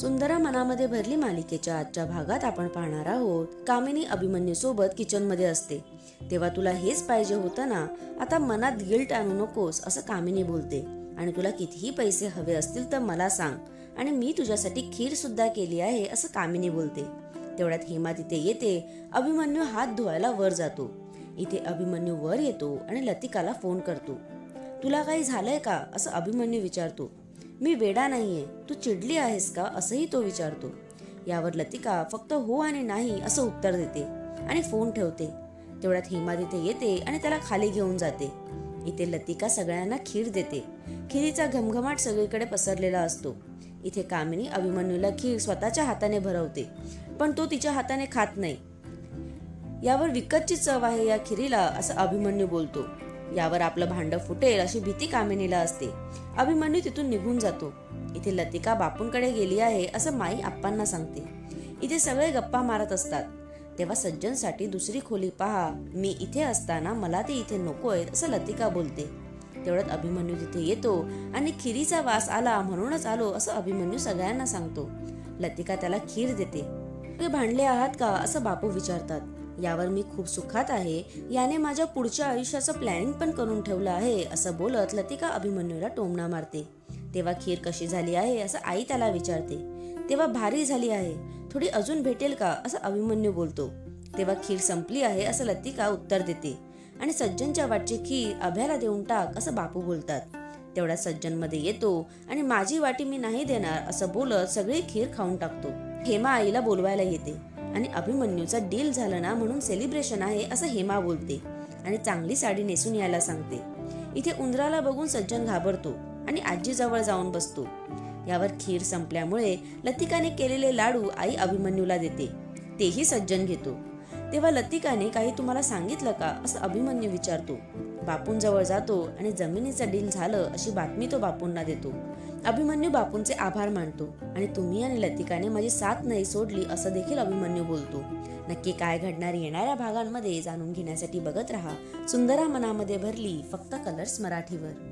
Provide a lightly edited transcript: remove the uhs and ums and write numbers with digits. सुंदरा मनामध्ये भरली मालिकेच्या आजच्या भागात आपण पाहणार आहोत कामिनी अभिमन्यू सोबत किचन मध्ये असते तेव्हा तुला हेच पाहिजे होतं ना, आता मनात गिल्ट आणू नकोस असं कामिनी बोलते। आणि तुला कितीही पैसे हवे असतील तर मला सांग आणि मी तुझ्यासाठी खीर सुद्धा केली आहे असं कामिनी बोलते। तेवढ्यात हेमा तिथे येते। अभिमन्यू हात धुवायला वर जातो। इथे अभिमन्यू वर येतो आणि लतिकाला फोन करतो। तुला काही झालंय का असं अभिमन्यू विचारतो। मी वेडा नाहीये, तू चिडली आहेस का असंही तो विचारतो। यावर लतिका फक्त हो आणि नाही असं उत्तर देते आणि फोन ठेवते। तेवढ्यात हेमा तिथे येते आणि त्याला खाली घेऊन जाते। इथे लतिका सगळ्यांना खीर देते। खिरीचा घमघमाट सगळीकडे पसरलेला असतो। इथे कामिनी अभिमन्यूला खीर स्वतःच्या हाताने भरवते पण तो तिच्या हाताने खात नाही। यावर विकतची चव आहे या खिरीला असं अभिमन्यू बोलतो। यावर आपलं भांड फुटेल अशी भीती कामिनीला असते। अभिमन्यू तिथून निघून जातो। इथे लतिका बापूंकडे गेली आहे असं माई आप्पांना सांगते। इथे सगळे गप्पा मारत असतात तेव्हा सज्जनसाठी दुसरी खोली पहा, मी इथे असताना मला ते इथे नकोय असं लतिका बोलते। तेवढ्यात अभिमन्यू तिथे येतो आणि खिरीचा वास आला म्हणूनच आलो असं अभिमन्यू सगळ्यांना सांगतो। लतिका त्याला खीर देते। तुम्ही भांडले आहात का असं बापू विचारतात। यावर मी खूप सुखात आहे, याने माझ्या पुढच्या आयुष्याचं प्लॅनिंग पण करून ठेवलं आहे असं बोलत लतिका अभिमन्यूला टोमणा मारते। तेव्हा खीर कशी झाली आहे असं आई त्याला विचारते। तेव्हा भारी झाली आहे, थोडी अजून भेटेल का असं अभिमन्यू बोलतो। तेव्हा खीर संपली आहे असं लतिका उत्तर देते आणि सज्जनच्या वाटची खीर अभ्याला देऊन टाक असं बापू बोलतात। तेवढा सज्जन मध्ये येतो आणि माझी वाटी मी नाही देणार असं बोलत सगळी खीर खाऊन टाकतो। हेमा आईला बोलवायला येते आणि अभिमन्यूचा डील झाला ना म्हणून सेलिब्रेशन आहे असं हेमा बोलते आणि चांगली साडी नेसून यायला सांगते। इथे उंदराला बघून सज्जन घाबरतो आणि आजीजवळ जाऊन बसतो। यावर खीर संपल्यामुळे लतिकाने केलेले लाडू आई अभिमन्यूला देते, तेही सज्जन घेतो। तेव्हा लतिकाने काही तुम्हाला सांगितलं का असं अभिमन्यू विचारतो। बापूंजवळ जातो आणि जमिनीचा डील झालं अशी बातमी तो बापूंना देतो। अभिमन्यू बापूंचे आभार मानतो आणि तुम्ही आणि लतिकाने माझी साथ नाही सोडली असं देखील अभिमन्यू बोलतो। नक्की काय घडणार येणाऱ्या भागांमध्ये जाणून घेण्यासाठी बघत रहा सुंदरा मनामध्ये भरली फक्त कलर्स मराठीवर।